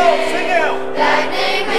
Sing out. That name